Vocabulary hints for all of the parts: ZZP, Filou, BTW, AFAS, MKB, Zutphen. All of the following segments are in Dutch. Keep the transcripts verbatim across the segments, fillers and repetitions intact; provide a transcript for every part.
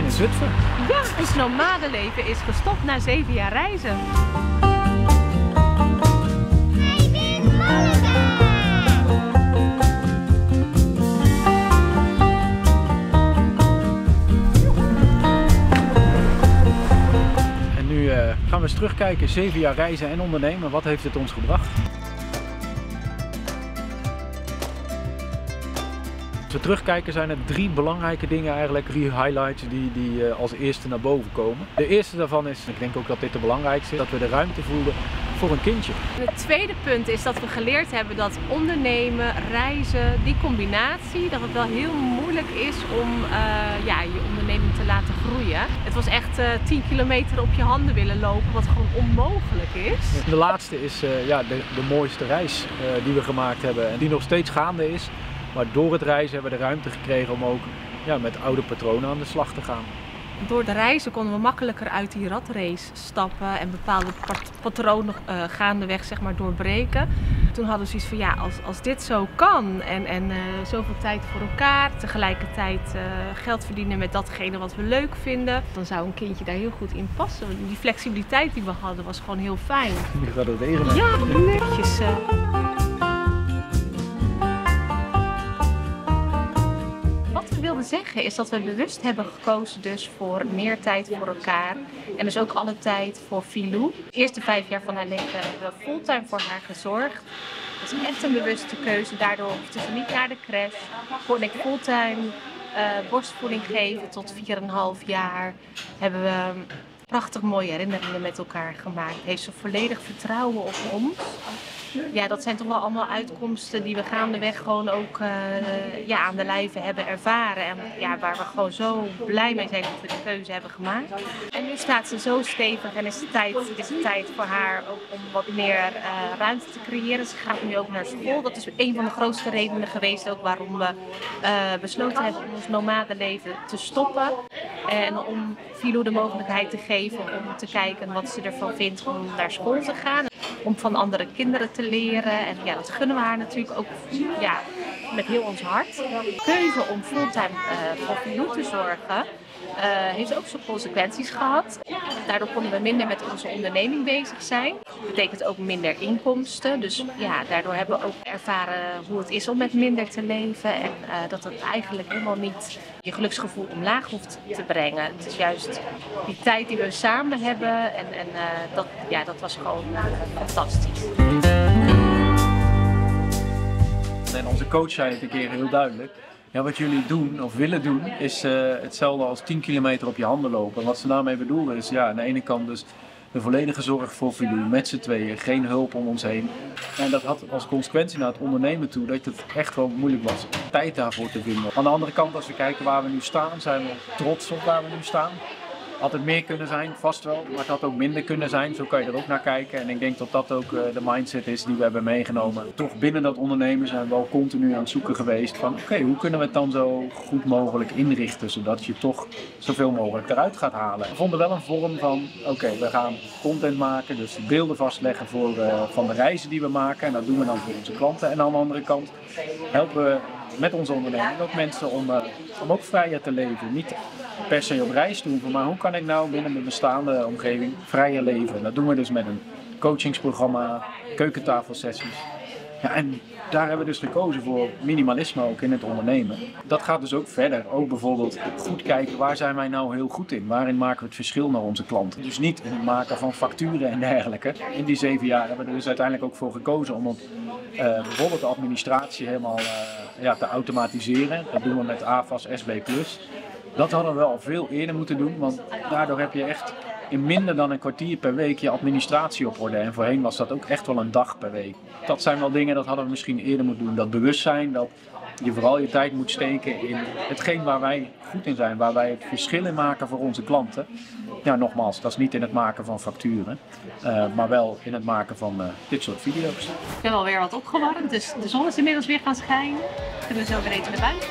zijn in Zutphen. Ja, ons nomadenleven is gestopt na zeven jaar reizen. En nu uh, gaan we eens terugkijken, zeven jaar reizen en ondernemen. Wat heeft het ons gebracht? Als we terugkijken zijn er drie belangrijke dingen eigenlijk, drie highlights die, die als eerste naar boven komen. De eerste daarvan is, ik denk ook dat dit de belangrijkste is, dat we de ruimte voelden voor een kindje. Het tweede punt is dat we geleerd hebben dat ondernemen, reizen, die combinatie, dat het wel heel moeilijk is om uh, ja, je onderneming te laten groeien. Het was echt uh, tien kilometer op je handen willen lopen, wat gewoon onmogelijk is. De laatste is uh, ja, de, de mooiste reis uh, die we gemaakt hebben en die nog steeds gaande is. Maar door het reizen hebben we de ruimte gekregen om ook ja, met oude patronen aan de slag te gaan. Door de reizen konden we makkelijker uit die ratrace stappen en bepaalde pat patronen uh, gaandeweg zeg maar, doorbreken. Toen hadden we zoiets van ja, als, als dit zo kan en, en uh, zoveel tijd voor elkaar, tegelijkertijd uh, geld verdienen met datgene wat we leuk vinden, dan zou een kindje daar heel goed in passen. Die flexibiliteit die we hadden was gewoon heel fijn. Nu gaat het regenen. Ja, netjes. Uh... zeggen is dat we bewust hebben gekozen dus voor meer tijd voor elkaar en dus ook alle tijd voor Filou. De eerste vijf jaar van haar leven hebben we fulltime voor haar gezorgd. Dat is echt een bewuste keuze, daardoor hoefde ze niet naar de crash. Kon ik fulltime uh, borstvoeding geven tot vier en een half jaar. Hebben we prachtig mooie herinneringen met elkaar gemaakt. Heeft ze volledig vertrouwen op ons. Ja, dat zijn toch wel allemaal uitkomsten die we gaandeweg gewoon ook uh, ja, aan de lijve hebben ervaren. En ja, waar we gewoon zo blij mee zijn dat we de keuze hebben gemaakt. En nu staat ze zo stevig en is het tijd, is het tijd voor haar ook om wat meer uh, ruimte te creëren. Ze gaat nu ook naar school. Dat is een van de grootste redenen geweest ook waarom we uh, besloten hebben om ons nomadenleven te stoppen. En om Filou de mogelijkheid te geven om te kijken wat ze ervan vindt om naar school te gaan. Om van andere kinderen te leren. En ja, dat gunnen we haar natuurlijk ook ja, met heel ons hart. De keuze om fulltime uh, voor Filou te zorgen uh, heeft ook zijn consequenties gehad. Daardoor konden we minder met onze onderneming bezig zijn. Dat betekent ook minder inkomsten. Dus ja, daardoor hebben we ook ervaren hoe het is om met minder te leven. En uh, dat het eigenlijk helemaal niet je geluksgevoel omlaag hoeft te brengen. Het is juist die tijd die we samen hebben. En, en uh, dat, ja, dat was gewoon uh, fantastisch. En onze coach zei het een keer heel duidelijk. Ja, wat jullie doen of willen doen is uh, hetzelfde als tien kilometer op je handen lopen. En wat ze daarmee bedoelen is ja, aan de ene kant dus de volledige zorg voor Filou, met z'n tweeën, geen hulp om ons heen. En dat had als consequentie naar het ondernemen toe dat het echt wel moeilijk was om tijd daarvoor te vinden. Aan de andere kant, als we kijken waar we nu staan, zijn we trots op waar we nu staan. Had het meer kunnen zijn, vast wel, maar het had ook minder kunnen zijn. Zo kan je er ook naar kijken en ik denk dat dat ook de mindset is die we hebben meegenomen. Toch binnen dat ondernemen zijn we al continu aan het zoeken geweest van oké, okay, hoe kunnen we het dan zo goed mogelijk inrichten, zodat je toch zoveel mogelijk eruit gaat halen. We vonden wel een vorm van oké, okay, we gaan content maken, dus beelden vastleggen voor, uh, van de reizen die we maken. En dat doen we dan voor onze klanten. En aan de andere kant helpen we met onze onderneming ook mensen om, uh, om ook vrijer te leven. Niet per se op reis te hoeven, maar hoe kan ik nou binnen mijn bestaande omgeving vrijer leven? Dat doen we dus met een coachingsprogramma, keukentafelsessies. Ja, en daar hebben we dus gekozen voor minimalisme ook in het ondernemen. Dat gaat dus ook verder. Ook bijvoorbeeld goed kijken, waar zijn wij nou heel goed in? Waarin maken we het verschil naar onze klanten? Dus niet het maken van facturen en dergelijke. In die zeven jaar hebben we er dus uiteindelijk ook voor gekozen om op, uh, bijvoorbeeld de administratie helemaal uh, ja, te automatiseren. Dat doen we met AFAS, S B plus. Dat hadden we al veel eerder moeten doen, want daardoor heb je echt in minder dan een kwartier per week je administratie op orde. En voorheen was dat ook echt wel een dag per week. Dat zijn wel dingen, dat hadden we misschien eerder moeten doen. Dat bewustzijn, dat je vooral je tijd moet steken in hetgeen waar wij goed in zijn. Waar wij het verschil in maken voor onze klanten. Ja, nogmaals, dat is niet in het maken van facturen, uh, maar wel in het maken van uh, dit soort video's. Ik ben alweer wat opgewarmd, dus de zon is inmiddels weer gaan schijnen. Kunnen we zo weer eten naar buiten.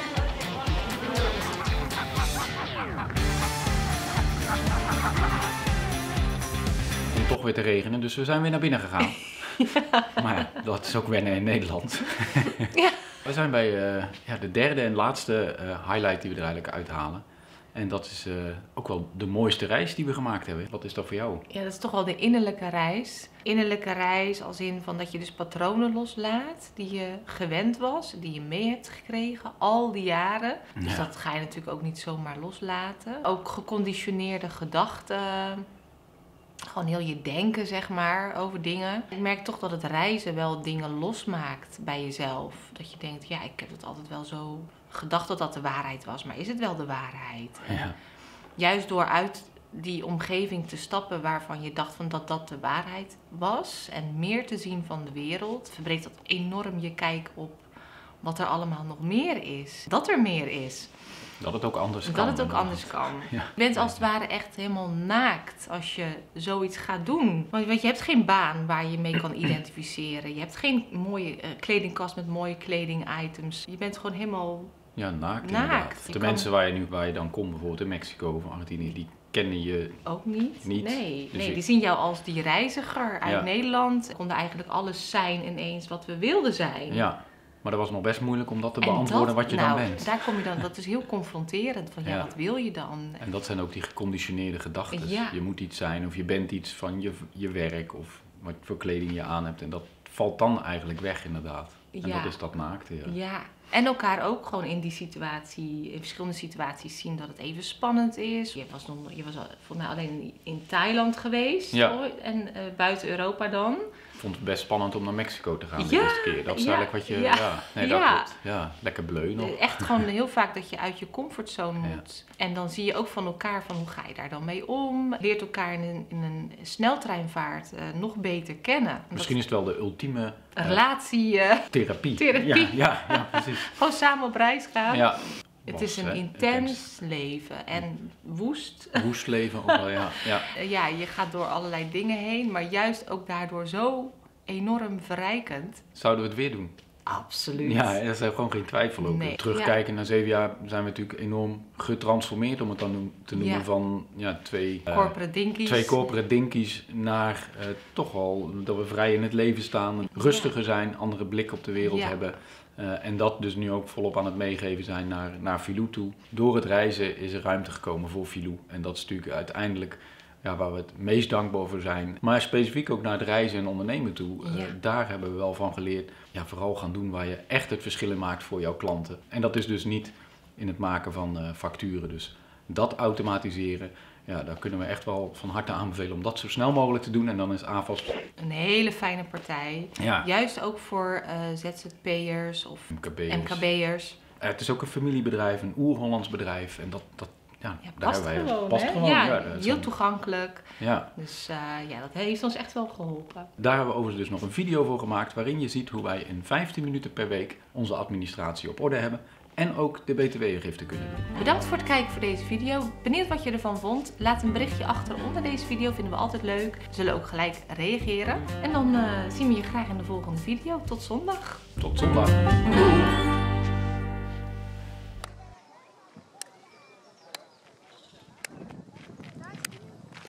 Toch weer te regenen, dus we zijn weer naar binnen gegaan. Ja. Maar dat is ook wennen in Nederland. Ja. We zijn bij uh, ja, de derde en laatste uh, highlight die we er eigenlijk uithalen. En dat is uh, ook wel de mooiste reis die we gemaakt hebben. Wat is dat voor jou? Ja, dat is toch wel de innerlijke reis. Innerlijke reis als in van dat je dus patronen loslaat die je gewend was, die je mee hebt gekregen al die jaren. Ja. Dus dat ga je natuurlijk ook niet zomaar loslaten. Ook geconditioneerde gedachten. Gewoon heel je denken, zeg maar, over dingen. Ik merk toch dat het reizen wel dingen losmaakt bij jezelf. Dat je denkt, ja, ik heb het altijd wel zo gedacht dat dat de waarheid was. Maar is het wel de waarheid? Ja. Juist door uit die omgeving te stappen waarvan je dacht van dat dat de waarheid was. En meer te zien van de wereld. Verbreedt dat enorm je kijk op wat er allemaal nog meer is. Dat er meer is. Dat het ook anders kan. Dat het ook anders kan. Ja. Je bent als het ware echt helemaal naakt als je zoiets gaat doen. Want, want je hebt geen baan waar je mee kan identificeren. Je hebt geen mooie uh, kledingkast met mooie kleding-items. Je bent gewoon helemaal ja, naakt, naakt. De kan... mensen waar je nu bij dan komt, bijvoorbeeld in Mexico of Argentinië, die kennen je ook niet. niet. Nee, dus nee ik... die zien jou als die reiziger uit ja. Nederland. We konden eigenlijk alles zijn ineens wat we wilden zijn. Ja. Maar dat was nog best moeilijk om dat te beantwoorden dat, wat je nou, dan bent. Daar kom je dan, dat is heel confronterend. Van ja, ja, wat wil je dan? En dat zijn ook die geconditioneerde gedachten. Ja. Je moet iets zijn of je bent iets van je, je werk of wat voor kleding je aan hebt. En dat valt dan eigenlijk weg inderdaad. Ja. En dat is dat naakt. Ja. Ja. En elkaar ook gewoon in die situatie, in verschillende situaties zien dat het even spannend is. Je was, nog, je was volgens mij alleen in Thailand geweest ja. en uh, buiten Europa dan. Ik vond het best spannend om naar Mexico te gaan ja, de eerste keer. Dat is ja, eigenlijk wat je... Ja, ja. Nee, dat ja. ja, lekker bleu nog. Echt gewoon heel vaak dat je uit je comfortzone moet. Ja. En dan zie je ook van elkaar van hoe ga je daar dan mee om. Leert elkaar in een, in een sneltreinvaart uh, nog beter kennen. Misschien dat is het wel de ultieme... Uh, relatie... Uh, therapie. Therapie. Ja, ja, ja, precies. Gewoon samen op reis gaan. Ja. Het was, is een hè, intens, intens leven en woest. Woest leven ook wel, ja. Ja. Ja, je gaat door allerlei dingen heen, maar juist ook daardoor zo enorm verrijkend. Zouden we het weer doen? Absoluut. Ja, daar zijn gewoon geen twijfel over. Nee. Terugkijken ja. naar zeven jaar zijn we natuurlijk enorm getransformeerd, om het dan te noemen, ja. van ja, twee, corporate dinkies. twee corporate dinkies naar uh, toch al dat we vrij in het leven staan, rustiger ja. zijn, andere blik op de wereld ja. hebben. Uh, en dat dus nu ook volop aan het meegeven zijn naar, naar Filou toe. Door het reizen is er ruimte gekomen voor Filou. En dat is natuurlijk uiteindelijk ja, waar we het meest dankbaar voor zijn. Maar specifiek ook naar het reizen en ondernemen toe. Uh, ja. Daar hebben we wel van geleerd. Ja, vooral gaan doen waar je echt het verschil in maakt voor jouw klanten. En dat is dus niet in het maken van uh, facturen. Dus dat automatiseren. Ja, daar kunnen we echt wel van harte aanbevelen om dat zo snel mogelijk te doen. En dan is AFAS een hele fijne partij. Ja. Juist ook voor uh, Z Z P'ers of M K B'ers. Uh, het is ook een familiebedrijf, een oer-Hollands bedrijf. En dat, dat ja, ja, past daar gewoon, wij, past hè? gewoon. Ja, ja heel zijn... toegankelijk. Ja. Dus uh, ja, dat heeft ons echt wel geholpen. Daar hebben we overigens dus nog een video voor gemaakt waarin je ziet hoe wij in vijftien minuten per week onze administratie op orde hebben. En ook de B T W-aangifte kunnen doen. Bedankt voor het kijken voor deze video. Benieuwd wat je ervan vond? Laat een berichtje achter onder deze video, vinden we altijd leuk. We zullen ook gelijk reageren. En dan uh, zien we je graag in de volgende video. Tot zondag. Tot zondag. Doei.